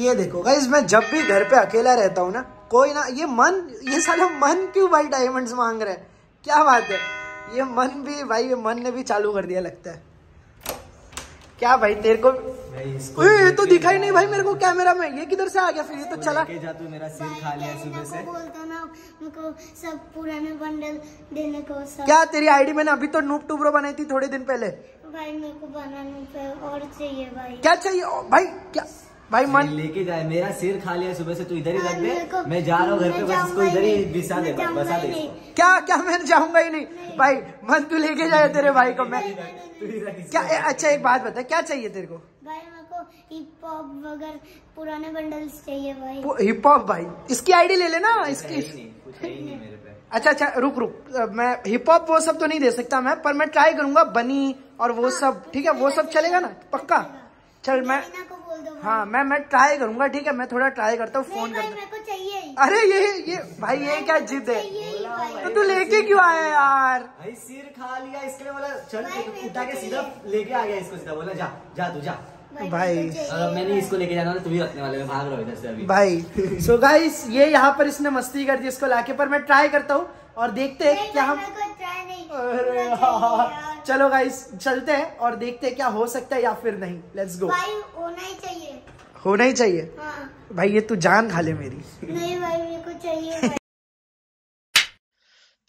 ये देखो गाइस, मैं जब भी घर पे अकेला रहता हूँ ना, कोई ना ये साला मन क्यों भाई डायमंड्स मांग रहा है, क्या बात है। ये मन भी भाई, ये मन ने भी चालू कर दिया लगता है। क्या भाई तेरे को ये तो दिखा ही नहीं भाई मेरे को कैमरा में, ये किधर से आ गया फिर, ये तो चला जा तू, मेरा सिर खा लिया सुबह से। बोलता ना उनको सब पुराने बंडल देने को सब। क्या तेरी आईडी मैंने अभी तो नूप टूब्रो बनाई थी थोड़े दिन पहले भाई, मेरे को बनाने पे और चाहिए भाई। क्या चाहिए भाई, क्या भाई मन लेके जाए, मेरा सिर खा लिया सुबह से, तू इधर ही रख दे, मैं जा रहा हूँ घर पे, बस इसको इधर ही बसा दे। क्या क्या मैं जाऊंगा ही नहीं भाई, मन तू लेके जाए तेरे भाई को मैं। क्या अच्छा एक बात बता, क्या चाहिए तेरे को भाई? मेरे को हिप हॉप वगैरह पुराने बंडल्स चाहिए भाई। हिप हॉप भाई, इसकी आईडी ले लेना इसकी। अच्छा अच्छा रुक, मैं हिप हॉप वो सब तो नहीं दे सकता मैं, पर मैं ट्राई करूंगा बनी और वो सब, ठीक है वो सब चलेगा ना पक्का? चल मैं हाँ मैं ट्राई करूंगा, ठीक है मैं थोड़ा ट्राई करता हूँ, फोन करता हूँ। अरे ये भाई ये क्या जिद है, तो तू लेके क्यों आया यार? भाई सिर खा लिया इसके लिए, बोला चल उठा के सीधा लेके आ गया इसको, सीधा बोला जा जा तू जा भाई। मैंने इसको लेके जाना था, तुम ही रखने वाले, मैं भाग रहा हूँ इधर से अभी भाई। सो गाइस ये यहाँ पर इसने मस्ती कर दी इसको लाके, पर मैं ट्राई करता हूँ और देखते है क्या हम। अरे चलो गाइस चलते हैं और देखते हैं क्या हो सकता है या फिर नहीं। लेट्स गो भाई, होना ही चाहिए, होना ही चाहिए हाँ। भाई ये तू जान खा ले मेरी, नहीं भाई मेरे को चाहिए।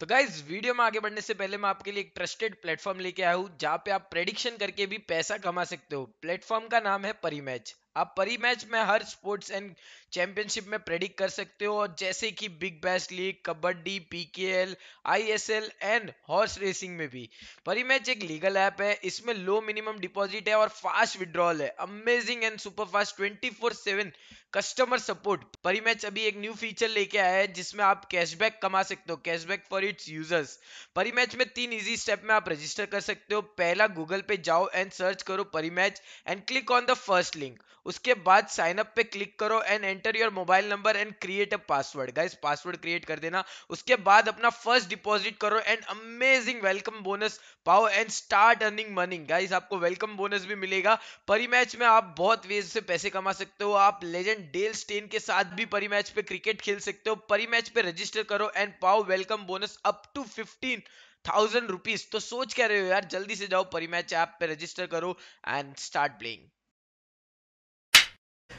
तो गाइज वीडियो में आगे बढ़ने से पहले मैं आपके लिए एक ट्रस्टेड प्लेटफॉर्म लेके आया हूँ, जहाँ पे आप प्रेडिक्शन करके भी पैसा कमा सकते हो। प्लेटफॉर्म का नाम है परीमैच। आप परीमैच में हर स्पोर्ट्स एंड चैंपियनशिप में प्रेडिक्ट कर सकते हो, और जैसे कि big bash league, kabaddi, PKL, ISL and horse racing में भी। परीमैच एक लीगल ऐप है, इसमें लो मिनिमम डिपॉजिट है और फास्ट विड्रॉल है। Amazing and super fast 24/7 customer support. Parimatch अभी एक न्यू फीचर लेके आया है जिसमें आप कैशबैक कमा सकते हो, cashback for its users. Parimatch में 3 इजी स्टेप में आप रजिस्टर कर सकते हो। पहला, गूगल पे जाओ एंड सर्च करो Parimatch and click on the first link. उसके बाद साइन अप पे क्लिक करो and enter your mobile number and create a password. Guys password create कर देना। उसके बाद अपना फर्स्ट डिपॉजिट करो एंड अमेजिंग वेलकम बोनस पाओ and start earning money. Guys आपको वेलकम बोनस भी मिलेगा। परीमैच में आप बहुत वेज से पैसे कमा सकते हो। आप लेजेंड डेल स्टेन के साथ भी परीमैच पे क्रिकेट खेल सकते हो। परीमैच पे रजिस्टर करो एंड पाओ welcome bonus up to 15,000 rupees. तो सोच क्या रहे हो यार, जल्दी से जाओ परीमैच ऐप पे रजिस्टर करो and start playing.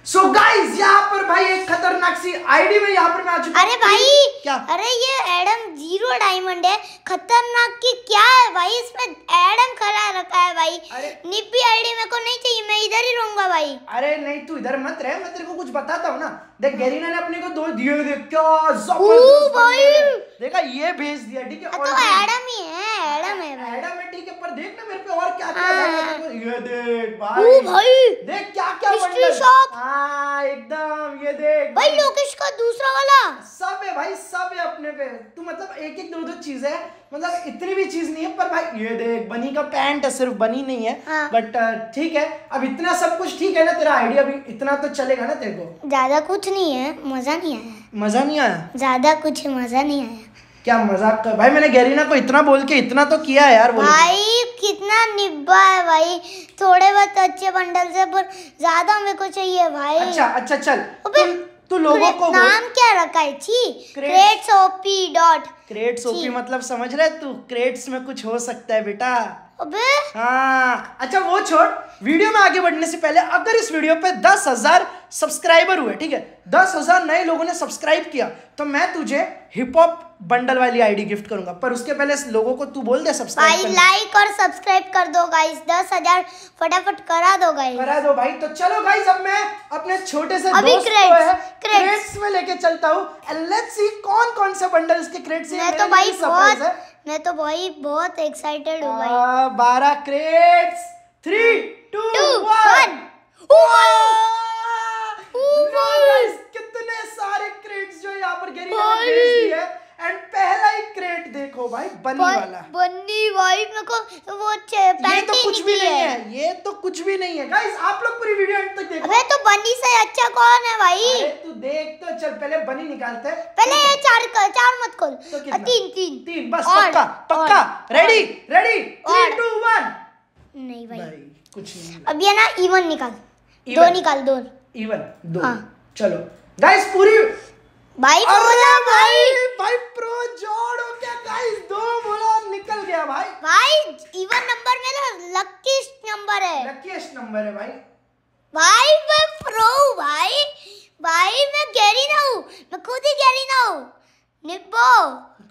So guys, यहाँ पर भाई एक खतरनाक सी आईडी में यहाँ पर मैं आ चुका हूँ। अरे भाई क्या? अरे ये एडम जीरो डायमंड है, खतरनाक की क्या है भाई, इसमें एडम खड़ा रखा है भाई। निपी आईडी मेरे को नहीं चाहिए, मैं इधर ही रहूंगा भाई। अरे नहीं तू इधर मत रह, मैं तेरे को कुछ बताता हूँ ना। देख गैरीना ने अपने को 2 दिए, देख क्या जबरदस्त भाई, देखा ये भेज दिया। ठीक है तो एडम ही है, एडम है, एडम है ठीक है। पर देख ना मेरे पे और क्या क्या, देख भाई देख क्या क्या एकदम, ये देख भाई लोकेश का दूसरा वाला सब है भाई, सब है अपने पे। तू मतलब एक एक दो चीज है, मतलब इतनी भी चीज नहीं है। पर भाई ये देख बनी का पैंट है, सिर्फ बनी नहीं है हाँ। बट ठीक है, अब इतना सब कुछ ठीक है ना, तेरा आइडिया भी इतना तो चलेगा ना। तेरे को ज्यादा कुछ नहीं है, मजा नहीं आया, मजा नहीं आया, ज्यादा कुछ मजा नहीं आया। क्या मजाक कर भाई, मैंने गैरीना को इतना बोल के इतना तो किया है यार भाई। कितना निब्बा है भाई, थोड़े बहुत अच्छे बंडल से, पर ज्यादा मेरे को चाहिए भाई। अच्छा अच्छा चल, तू लोगों को नाम क्या रखा है? Crates OP dot, crates OP मतलब समझ रहे तू, क्रेट्स में कुछ हो सकता है बेटा। अबे हाँ अच्छा वो छोड़, वीडियो में आगे बढ़ने से पहले अगर इस वीडियो पे 10,000 सब्सक्राइबर हुए, ठीक है 10,000 नए लोगों ने सब्सक्राइब किया, तो मैं तुझे हिप हॉप बंडल वाली आईडी गिफ्ट करूंगा। पर उसके पहले लोगों को तू बोल दे सब्सक्राइब भाई, लाइक और सब्सक्राइब कर दो गाइस, 10,000 फटाफट करा दो गाइस, करा दो भाई। तो चलो गाइस अब मैं अपने छोटे से दोस्त को है क्रेट्स में लेके चलता हूँ एंड लेट्स सी कौन कौन से बंडल्स के क्रेट्स हैं। मैं तो भाई बहुत एक्साइटेड हूँ भाई। 12 क्रेट्स, 3, 2, 1। कितने सारे क्रेट्स जो यहाँ पर गैरीना ने भेज दिए हैं। एंड पहला ही क्रेट देखो भाई, बन्नी वाला, बन्नी भाई मेरे को वो ये तो कुछ भी नहीं है, ये तो कुछ भी नहीं है। गाइस आप लोग पूरी वीडियो एंड तक देखो। अबे तो बन्नी से अच्छा कौन है भाई? अरे तू देख तो चल, पहले बन्नी निकालते हैं। पहले ये 4 मत खोल, तो 3 बस पक्का पक्का। Ready ready 3, 2, 1। नहीं भाई कुछ नहीं। अब ये ना इवन निकाल, 2 निकाल, 2 इवन दो हाँ। चलो गाइस पूरी भाई प्रो जोड़ हो गया गाइस, दो बोला निकल गया भाई। भाई इवन नंबर में तो लकीस्ट नंबर है भाई। भाई मैं प्रो हूं भाई, भाई मैं गैरीना हूं, मैं खुद ही गैरीना हूं। निब्बो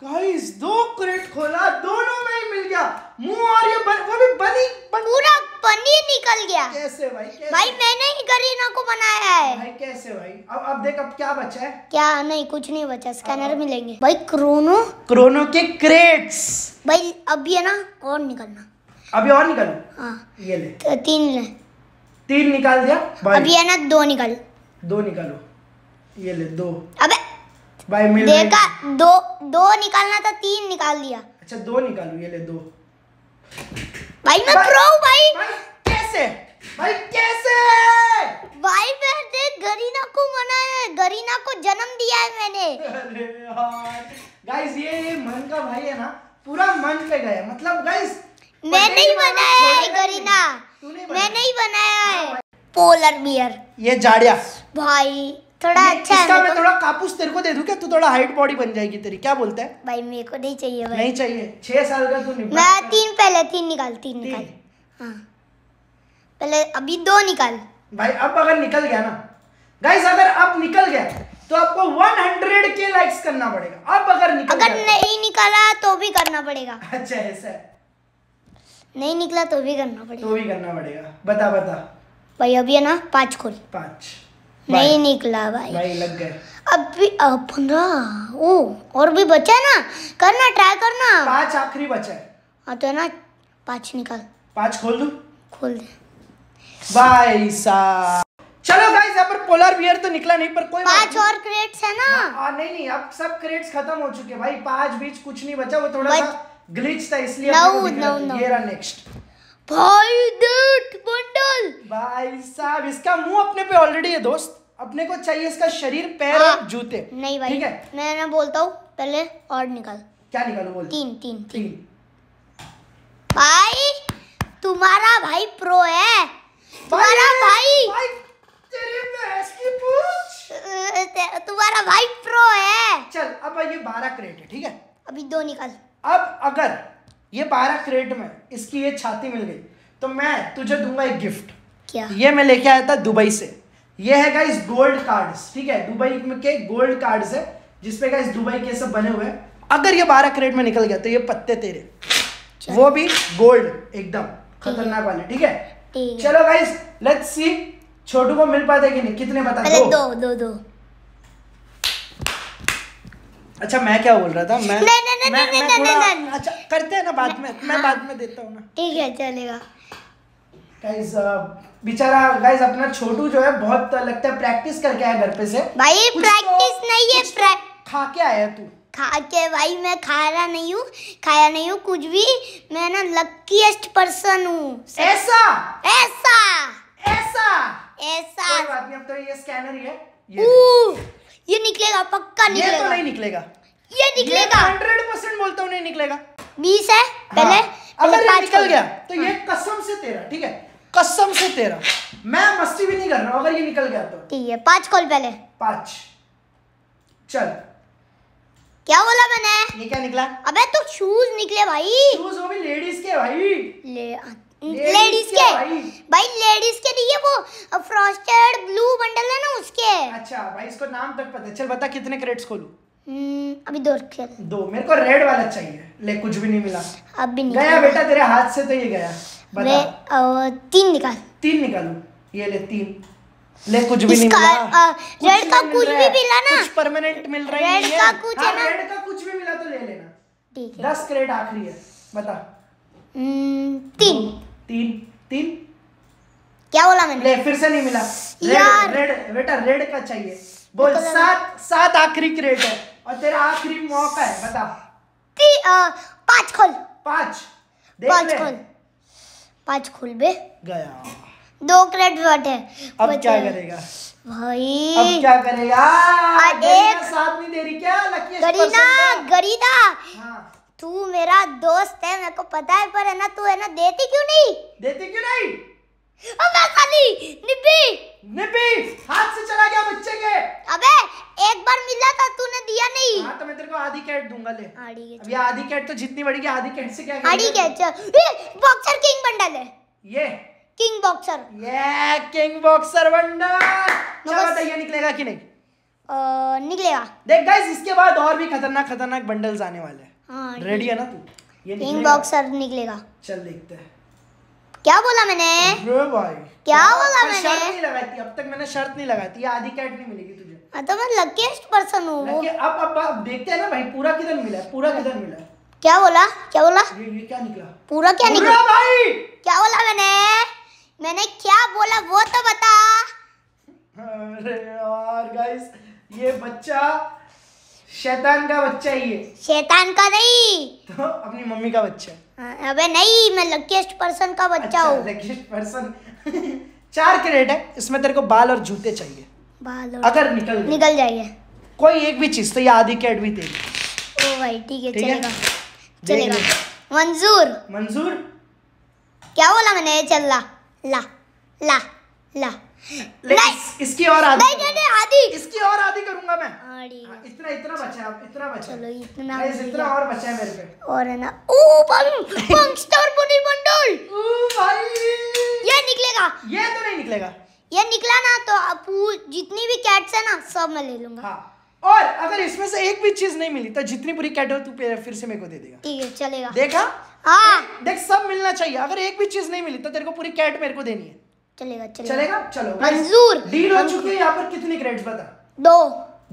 गाइस दो क्रेट खोला, दोनों में ही मिल गया मुंह और ये वो भी बनी पूरा पनीर निकल गया। कैसे भाई कैसे? भाई मैंने ही गरीना को बनाया है भाई। कैसे भाई? अब देख अब क्या बचा है? क्या नहीं, कुछ नहीं बचा। स्कैनर मिलेंगे भाई। क्रोनो के क्रेट्स भाई अभी है ना, और निकलना अभी और निकलना। हाँ ये ले तीन निकाल दिया भाई। अभी है ना दो निकालो ये ले दो। अबे भाई मिल देखा, दो निकालना था, तीन निकाल दिया। अच्छा दो निकालो ये ले दो। भाई मैं प्रो भाई। भाई कैसे भाई मैंने गरीना को मनाया है, गरीना को जन्म दिया है मैंने। अरे यार गाइस ये मन का भाई है ना, पूरा मन पे गया। मतलब गाइस मैंने ही बनाया है गरीना, मैंने ही बनाया है। पोलर बियर ये जाड़िया भाई थोड़ा अच्छा है। इसका मैं थोड़ा कापूस तेरे को दे दूं क्या? तू थोड़ा हाइट बॉडी बन जाएगी तेरी। क्या बोलता है भाई? मेरे को नहीं चाहिए भाई, नहीं चाहिए। 6 साल का तू निकाल। मैं तीन निकाल। हां पहले अभी दो निकाल भाई। अब अगर निकल गया ना गाइस, अगर अब निकल गया तो आपको 100k लाइक्स करना पड़ेगा। अब अगर नहीं निकाला तो भी करना पड़ेगा। अच्छा ऐसा है, नहीं निकला तो भी करना पड़ेगा बता भाई। अभी है ना 5 खोल नहीं निकला भाई लग गए। अब 15 ओ और भी बचा है ना, करना ट्राई करना। 5 आखिरी बचा है। हाँ तो है ना 5 निकाल। 5 खोल दे भाई साहब। चलो गाइस यहाँ पर पोलर बियर तो निकला नहीं, पर कोई 5 और क्रेट्स है ना। नहीं अब सब क्रेट्स खत्म हो चुके भाई। 5 बीच कुछ नहीं बचा, वो थोड़ा सा ग्लिच था इसलिए। ये रहा नेक्स्ट भाई डेट बंडल भाई साहब। इसका मुंह अपने पे ऑलरेडी है दोस्त, अपने को चाहिए इसका शरीर, पैर और जूते। नहीं भाई ठीक है मैं ना बोलता हूँ पहले और निकाल। क्या निकालो बोल? तीन। भाई तुम्हारा भाई प्रो है, तुम्हारा भाई तेरे भैंस की पूंछ, तुम्हारा भाई प्रो है। चल अब ये 12 क्रेट है ठीक है, अभी 2 निकाल। अब अगर ये 12 क्रेट में इसकी ये छाती मिल गई तो मैं तुझे दूंगा एक गिफ्ट। क्या? ये मैं लेके आया था दुबई से। ये है गाइस गोल्ड कार्ड्स ठीक है, दुबई में के गोल्ड कार्ड्स है जिसपे गाइस दुबई के सब बने हुए हैं। अगर ये 12 क्रेट में निकल गया तो ये पत्ते तेरे, वो भी गोल्ड एकदम खतरनाक वाले ठीक है। चलो गाइस लेट्स सी छोटू को मिल पाते कि नहीं। कितने बता? दो। अच्छा मैं क्या बोल रहा था? मैं अच्छा करते हैं ना बाद में, मैं बाद में देता हूँ ना ठीक है चलेगा। गाइस बेचारा गाइस अपना छोटू जो है बहुत लगता है प्रैक्टिस करके आया घर पे से भाई। प्रैक्टिस नहीं है, खा के आया तू। खा के भाई मैं खाया नहीं हूँ कुछ भी। मैं ना लकीएस्ट पर्सन हूँ। ऐसा कोई बात नहीं, अब तो ये स्कैनर ही है, ये निकलेगा पक्का। निकलेगा ये तो नहीं निकलेगा, ये निकलेगा 100% बोलता हूँ नहीं निकलेगा। 20 है पहले। अगर ये निकल गया तो ये कसम से तेरा ठीक है, कसम से तेरा, मैं मस्ती भी नहीं कर रहा। अगर ये निकल गया तो ठीक है। 5 कॉल पहले। 5 चल। क्या बोला मैंने? ये क्या निकला? अबे तो शूज निकले भाई, शूज वो भी लेडीज के भाई, लेडीज के लिए वो फ्रॉस्टेड ब्लू बंडल है ना उसके। अच्छा भाई इसको नाम तक पता है। चल बता कितने क्रेट्स खोलूं? अभी 2 मेरे को रेड वाला चाहिए। ले कुछ भी नहीं मिला। अब भी नहीं गया बेटा तेरे हाथ से तो ये गया। बता 3 निकालूं ये ले 3। ले कुछ भी नहीं मिला। रेड का कुछ भी मिला ना, कुछ परमानेंट मिल रहा है, रेड का कुछ भी मिला तो ले लेना ठीक है। 10 क्रेट आखिरी है, बता। 3। क्या बोला मैंने? ले फिर से नहीं मिला। रेड बेटा रेड का चाहिए। बोल 7 आखिरी क्रेट है और तेरा आखिरी मौका है। बता। 5 खोल बे। गया 2 क्रेट बटे। अब क्या करेगा भाई? अब क्या करेगा? साथ नहीं दे रही क्या? गरीना तू मेरा दोस्त है मेरे को पता है, पर है ना तू है ना देती क्यों नहीं? निब्बी हाथ से चला गया बच्चे के। अबे एक बार मिला था तूने दिया नहीं। हाँ तो मैं तेरे को आधी कैट दूंगा ले। अभी आधी कैट तो जितनी बड़ी आधी कैट से क्या आधी कैट बॉक्सर किंग बंडल है ये। किंग बॉक्सर ये किंग बॉक्सर बंडल। चलो बताइए निकलेगा कि नहीं। निकलेगा। देख गाइस इसके बाद और भी खतरनाक खतरनाक बंडल्स आने वाले हैं। हाँ, रेडी है ना तू। ये किंग बॉक्सर निकलेगा। चल देखते हैं। क्या बोला मैंने भाई क्या बोला मैंने। शर्त नहीं लगाती अब तक मैंने शर्त नहीं लगाती। ये आधी कैट नहीं मिलेगी तुझे। हाँ तो मैं लकीस्ट पर्सन हूँ। अब देखते हैं ना भाई पूरा किधर मिला है। पूरा किधर मिला है। क्या बोला क्या बोला ये क्या निकला। पूरा क्या निकला भाई क्या बोला मैंने। मैंने क्या बोला वो तो बता। अरे यार गाइस ये बच्चा शैतान का बच्चा ही है। शैतान का नहीं तो अपनी मम्मी का बच्चा। अबे नहीं मैं लकीस्ट पर्सन का बच्चा हूँ। अच्छा, लकीस्ट पर्सन। 4 क्रेट है इसमें तेरे को बाल और जूते चाहिए। बाल और अगर निकल जाएगा कोई एक भी चीज तो ये आधी कैट भी तेरी। ओ भाई ठीक है चलेगा चलेगा। मंजूर मंजूर क्या बोला मैंने। चल ला ला ला ला इसकी और आधी करूंगा मैं। इतना इतना बचा है। चलो इतना और बचा है मेरे पे। और है ना ओ पंक्स्टर बॉडी बंडल। ओ भाई ये निकलेगा। ये तो नहीं निकलेगा। ये निकला ना तो आप जितनी भी कैट्स है ना सब मैं ले लूंगा। हाँ। और अगर इसमें से एक भी चीज नहीं मिली तो जितनी पूरी कैट हो तू फिर से मेरे को दे देगा। ठीक है चलेगा। देखा हाँ देख सब मिलना चाहिए। अगर एक भी चीज नहीं मिली तो तेरे को पूरी कैट मेरे को देनी है। चलेगा चलेगा चलो मंजूर। डील हो चुकी है। यहाँ पर कितनी क्रेडिट्स बता। दो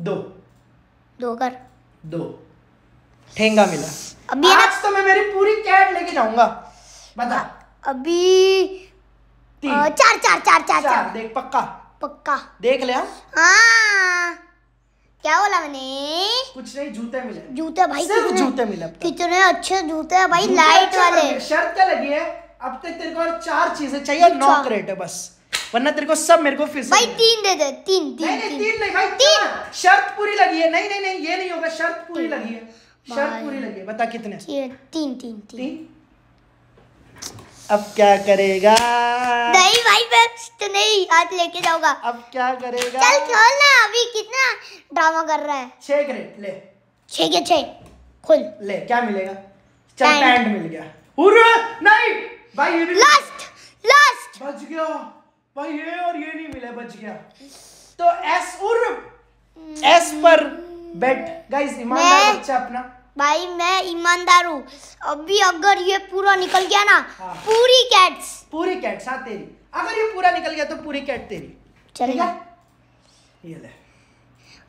दो दो कर दो ठेंगा मिला। अभी आज तो मैं मेरी पूरी कैट लेके जाऊंगा बता। अभी 4 4 4 4 4 देख पक्का पक्का देख ले। हाँ क्या बोला मैंने कुछ नहीं। जूते मिले जूते भाई सिर्फ जूते मिले। कितने अच्छे जूते हैं भाई लाइट वाले। शर्त क्या लगी है अब तक तेरे को और 4 चीजें चाहिए। 9 क्रेट है बस वरना तेरे को सब मेरे को फिर से भाई 3 दे दे। 3 नहीं नहीं भाई 3 शर्त पूरी लगी है। नहीं नहीं नहीं ये नहीं होगा। शर्त पूरी लगी है। शर्त पूरी लगी है बता कितने। 3 3 3 3 अब क्या करेगा। नहीं भाई मैं तो नहीं आज लेके जाऊंगा। अब क्या करेगा। चल चल ना अभी कितना ड्रामा कर रहा है। 6 क्रेट ले। 6 के 6 खुल ले। क्या मिलेगा। चल पैंट मिल गया। नहीं भाई ये भी लास्ट बच गया भाई। ये और ये नहीं मिला बच गया। तो एस और एस पर बेट गाइस ईमानदार बच्चा अपना। भाई मैं ईमानदार हूँ। अभी अगर ये पूरा निकल गया ना हाँ। पूरी कैट्स हाँ तेरी। अगर ये पूरा निकल गया तो पूरी कैट तेरी। चलेगा ये ले।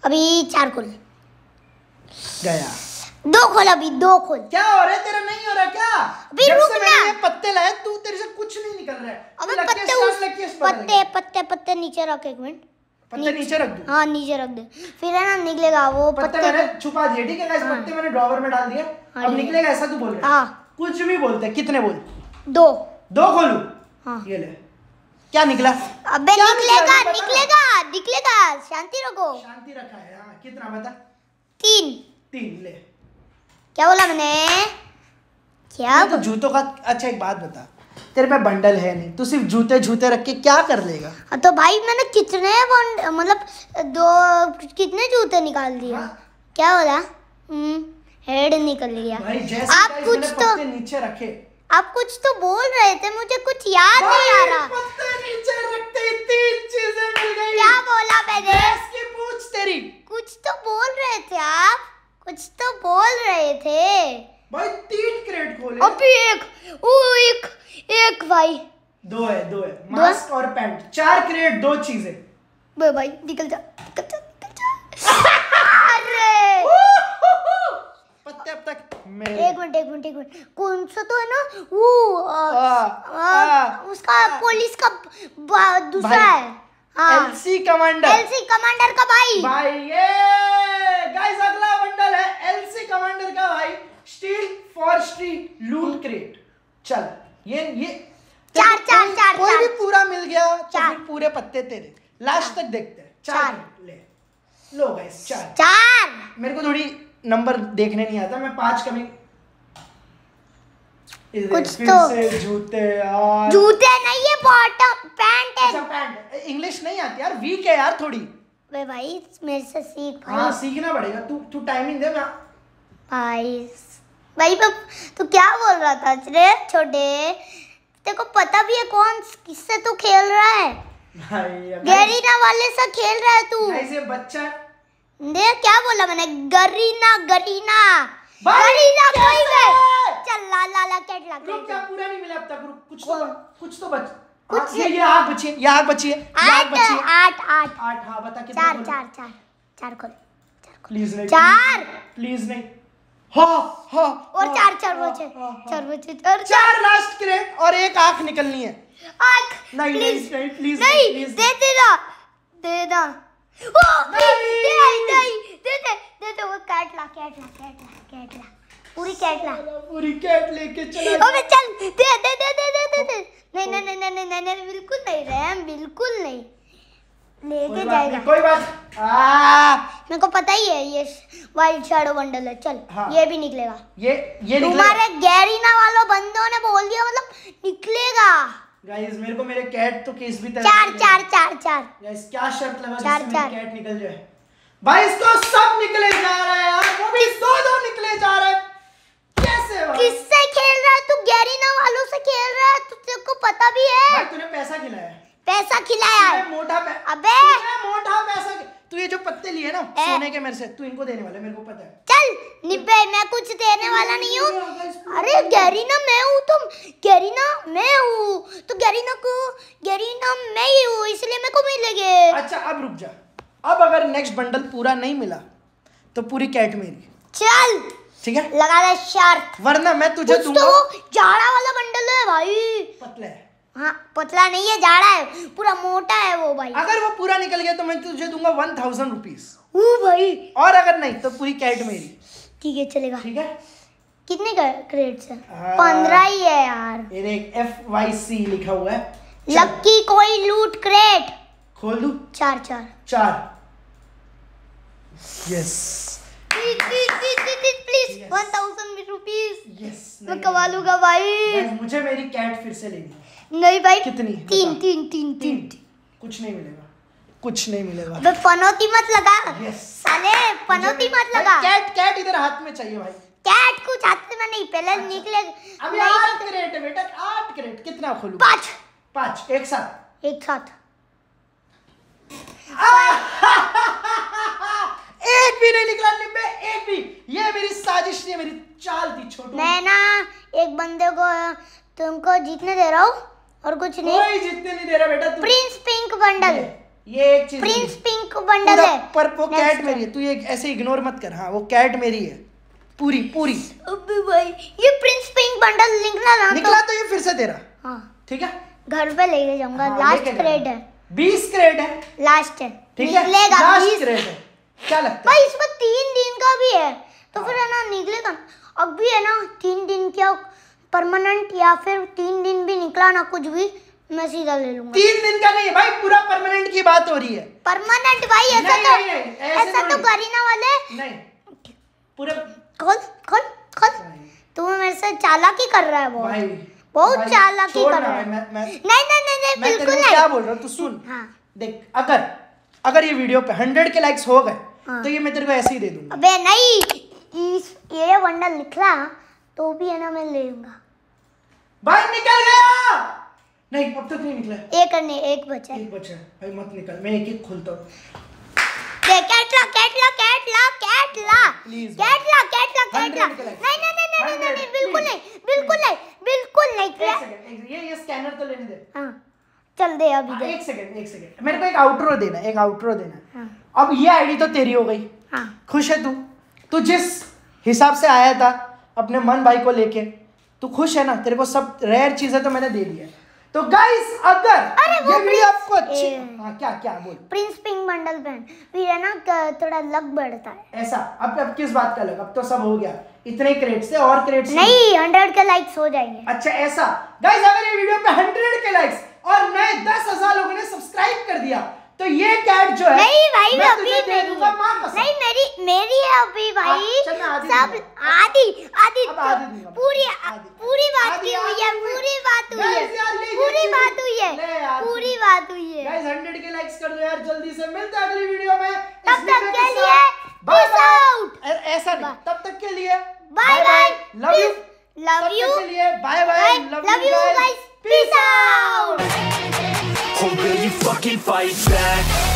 अभी 4 खुल गया। 2 खोल अभी 2 खोल। क्या हो रहा है तेरा। नहीं हो रहा क्या। अभी रुक ना पत्ते लाया तू तेरे से कुछ नहीं निकल रहा है। अब पत्ते नीचे रख। 1 मिनट पत्ते नीचे रख दो। हाँ नीचे रख दे फिर है ना निकलेगा वो। पत्ते मैंने छुपा दिए ठीक है गाइस। पत्ते मैंने ड्रॉवर में डाल दिए। अब निकलेगा ऐसा तू बोल रहा है। कुछ भी बोलते कितने बोल। 2 खोलू। हाँ ये ले। क्या निकला। अबे निकलेगा निकलेगा निकलेगा शांति रखो। शांति रखा है। कितना बता। 3 3 ले। क्या बोला मैंने। क्या तो जूतों का। अच्छा एक बात बता तेरे पे बंडल है नहीं तू सिर्फ जूते जूते रख के क्या कर लेगा। तो भाई मैंने कितने मतलब 2 कितने जूते निकाल दिए। क्या बोला हेड निकल गया। आप कुछ तो नीचे रखे। आप कुछ तो बोल रहे थे मुझे कुछ याद नहीं आ रहा। पत्ते नीचे रखते 3 चीजें मिल गई। क्या बोला मैंने। पूछ तेरी कुछ तो बोल रहे थे आप कुछ तो बोल रहे थे भाई। 3 क्रेट खोले। अभी एक भाई 2 है मास्क और पैंट। 4 क्रेट 2 चीजें भाई निकल जा। अरे पत्ते अब तक। एक मिनट कौन सा तो है ना वो उसका पुलिस का दूसरा है। हाँ एलसी कमांडर का भाई ये गाइस अगला बंडल है एलसी कमांडर का भाई। Steel for street loot crate. चल ये चार कोई भी पूरा मिल गया चार पूरे पत्ते तेरे लास्ट तक देखते हैं। 4 ले लो गाइस। 4 मेरे को थोड़ी नंबर देखने नहीं आता मैं 5 कभी कुछ तो जूते यार, जूते नहीं है बॉटम पैंट है। अच्छा पैंट, इंग्लिश नहीं आती यार, वीक है यार थोड़ी। वे भाई मेरे से सीख भाई। हाँ सीखना पड़ेगा, तू टाइमिंग दे ना भाई। भाई तू क्या बोल रहा था रे छोटे, तेरे को पता भी है कौन किससे तू खेल रहा है भाई? गैरीना वाले से खेल रहा है तू। ऐसे बच्चा देख क्या बोला मैंने, गरीना गरीना गरीना कोई में चल ला ला ला कैट ला। रुक जा पूरा नहीं मिला अब तक, रुक कुछ तो बच, कुछ ये आग बची है, ये आग बची है, आग बची है। 8 8 8 8। हां बता कितना, 4 4 4 4 खोल, 4 खोल प्लीज नहीं, 4 प्लीज नहीं। हां और 4 4 बचे, 4 बचे और 4 लास्ट के और एक आंख निकलनी है। आंख नहीं नहीं प्लीज नहीं, दे दे ओ दे दे वो कैट ला पूरी कैट लेके चला। अबे चल दे। नहीं बिल्कुल नहीं रैम, बिल्कुल नहीं लेके जाएगा। कोई बात मेरे को पता ही है ये वाइल्ड शैडो बंडल है। चल हाँ। ये भी निकलेगा, ये तुम्हारे गैरीना वालों बंदों ने बोल दिया मतलब निकलेगा। गाइस मेरे को मेरे कैट तो केस भी तरह 4 4 4 4। गाइस क्या शर्त लगा जिसमें कैट निकल जाए भाई। इसको सब निकले जा रहा है यार, वो भी दो निकले जा रहा है। कैसे भाई किससे खेल रहा है तू? गैरीना वालों से खेल रहा है, तुझे को पता भी है भाई। तूने पैसा खिलाया मोटा अबे मोटा पैसा। तू ये जो पत्ते लिए ना सोने के मेरे से, तू इनको देने वाला है, मेरे को पता है। चल निब्बे मैं कुछ देने वाला नहीं हूँ। अरे गैरीना मैं हूँ, तुम गैरीना मैं हूँ तो गैरीना मैं ही हूँ, इसलिए मेरे को मिलेंगे। अच्छा अब रुक जा, अब अगर नेक्स्ट बंडल पूरा नहीं मिला तो पूरी कैट मेरी। चल ठीक है लगा ले शर्त, वरना मैं तुझे दूंगा। जाड़ा वाला बंडल है भाई, पतला है। हाँ पतला नहीं है, जाड़ा है, पूरा मोटा है वो भाई। अगर वो पूरा निकल गया तो मैं तुझे दूंगा 1000 रुपीस। ओ भाई, और अगर नहीं तो पूरी कैट मेरी। ठीक है चलेगा। ठीक है कितने का क्रेडिट्स है? 15 ही है यार। ये देख FYC लिखा हुआ है। लकी कोई लूट क्रेट खोल दूं? 4 4 4 यस प्लीज 1000 रुपीस। यस मैं कमा लूंगा भाई, मुझे मेरी कैट फिर से लेनी है। नहीं भाई कितनी? तीन। कुछ नहीं मिलेगा। अबे पनौती मत लगा साले, पनौती मत लगा। कैट इधर हाथ में चाहिए भाई, कैट कुछ हाथ में नहीं पहले निकलेगा। अबे 8 क्रेट बेटा, 8 क्रेट कितना खोलूं? 5 5 एक साथ। एक भी नहीं निकला निब्बे, एक भी। ये मेरी साजिश थी, मेरी चाल थी छोटू। मैं ना एक बंदे को तुमको जीतने दे रहा हूँ और कुछ नहीं, कोई जीतने नहीं दे रहा बेटा। प्रिंस पिंक बंडल ये एक चीज, प्रिंस पिंक बंडल है पर वो कैट मेरी है। तू ये ऐसे इग्नोर मत कर। हाँ वो कैट मेरी है पूरी। अबे भाई ये प्रिंस पिंक बंडल निकला तो ये फिर से तेरा। हाँ ठीक है घर पे लेके जाऊंगा। हाँ, लास्ट क्रेड है, 20 क्रेड है लास्ट है। ठीक है लास्ट क्रेड है, क्या लगता है? इसमें 3 दिन का भी है तो फिर है ना निकलेगा। अब भी है ना 3 दिन क्या परमानेंट या फिर 3 दिन भी निकला ना कुछ भी मैं सीधा ले लूंगा। 3 दिन का नहीं है भाई, पूरा परमानेंट की बात हो रही है। परमानेंट भाई ऐसा तो गरीना वाले नहीं पूरा। खोल तू मेरे से चालाकी कर रहा है, बहुत चालाकी कर रहा है। नहीं बिल्कुल नहीं। क्या बोल रहा हूं तू सुन। हां देख अगर ये वीडियो पे 100 के लाइक्स हो गए तो ये मैं तेरे को ऐसे ही दे दूंगा। अबे नहीं ये बंडल निकला तो भी है ना मैं ले लूंगा भाई। निकल गया नहीं, अब तक नहीं निकला। एक बचा भाई, मत निकल। मैं एक खोलता हूं। कैट ला। नहीं बिल्कुल नहीं। ये स्कैनर तो लेने दे। हां चल दे अभी दे। एक सेकंड मेरे को एक आउटरो देना। अब ये आईडी तो तेरी हो गई। हां खुश है तू जिस हिसाब से आया था अपने मन भाई को लेके, तू खुश है ना? तेरे को सब रेयर चीजें तो मैंने दे दी है। तो गाइस अगर ये वीडियो आपको अच्छी क्या बोल प्रिंस पिंक बंडल पहन फिर है ना थोड़ा लक बढ़ता है ऐसा। अब किस बात का लग, अब तो सब हो गया। इतने क्रेड से और क्रेड नहीं 100 के लाइक्स हो जाएंगे। अच्छा ऐसा गाइस अगर ये वीडियो पे 100 के लाइक्स और नए 10,000 लोगों ने सब्सक्राइब कर दिया तो ये कैट जो है नहीं भाई, मैं अभी मेरी मेरी है अभी भाई सब आधी पूरी बात की हुई है, पूरी बात हुई है। गाइस 100 के लाइक्स कर दो यार जल्दी से, मिलते हैं अगली वीडियो में। तब तक के लिए पीस आउट, ऐसा नहीं, तब तक के लिए बाय बाय, लव यू चलिए bye bye, love you guys, peace out. Will you fucking fight back?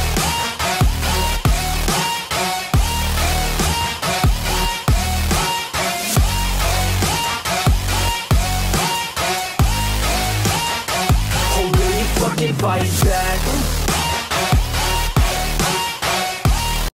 Fight back.